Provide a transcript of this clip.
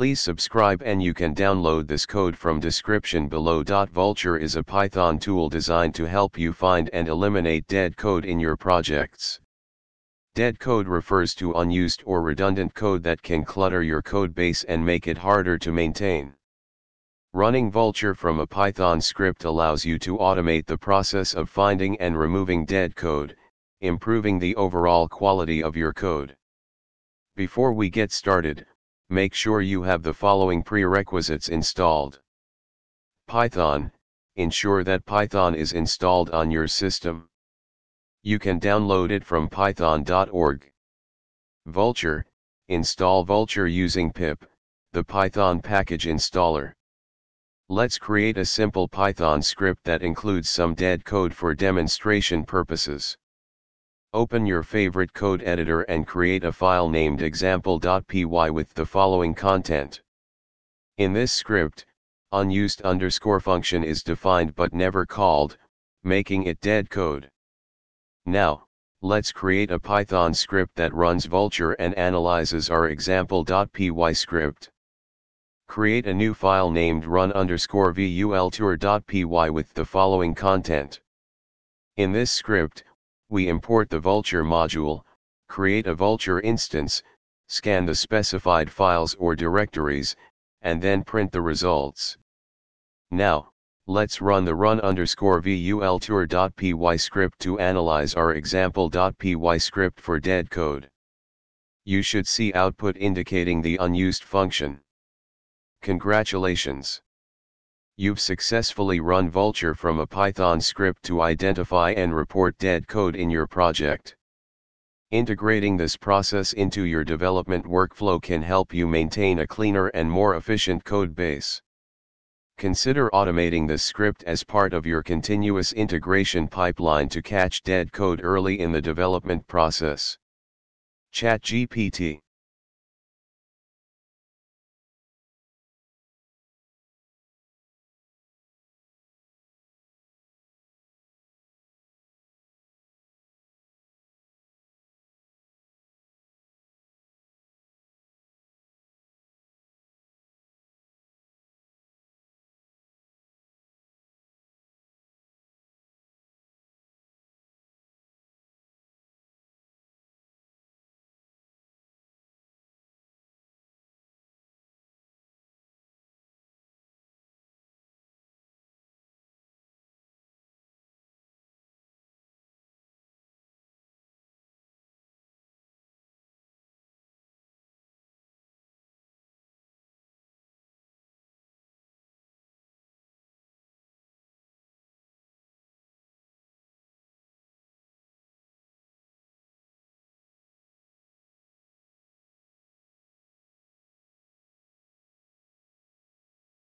Please subscribe, and you can download this code from description below. Vulture is a Python tool designed to help you find and eliminate dead code in your projects. Dead code refers to unused or redundant code that can clutter your code base and make it harder to maintain. Running Vulture from a Python script allows you to automate the process of finding and removing dead code, improving the overall quality of your code. Before we get started, make sure you have the following prerequisites installed. Python. Ensure that Python is installed on your system. You can download it from python.org. Vulture. Install Vulture using pip, the Python package installer. Let's create a simple Python script that includes some dead code for demonstration purposes. Open your favorite code editor and create a file named example.py with the following content. In this script, unused underscore function is defined but never called, making it dead code. Now, let's create a Python script that runs Vulture and analyzes our example.py script. Create a new file named run_vulture.py with the following content. In this script, we import the Vulture module, create a Vulture instance, scan the specified files or directories, and then print the results. Now, let's run the run_vulture.py script to analyze our example.py script for dead code. You should see output indicating the unused function. Congratulations! You've successfully run Vulture from a Python script to identify and report dead code in your project. Integrating this process into your development workflow can help you maintain a cleaner and more efficient code base. Consider automating this script as part of your continuous integration pipeline to catch dead code early in the development process. ChatGPT.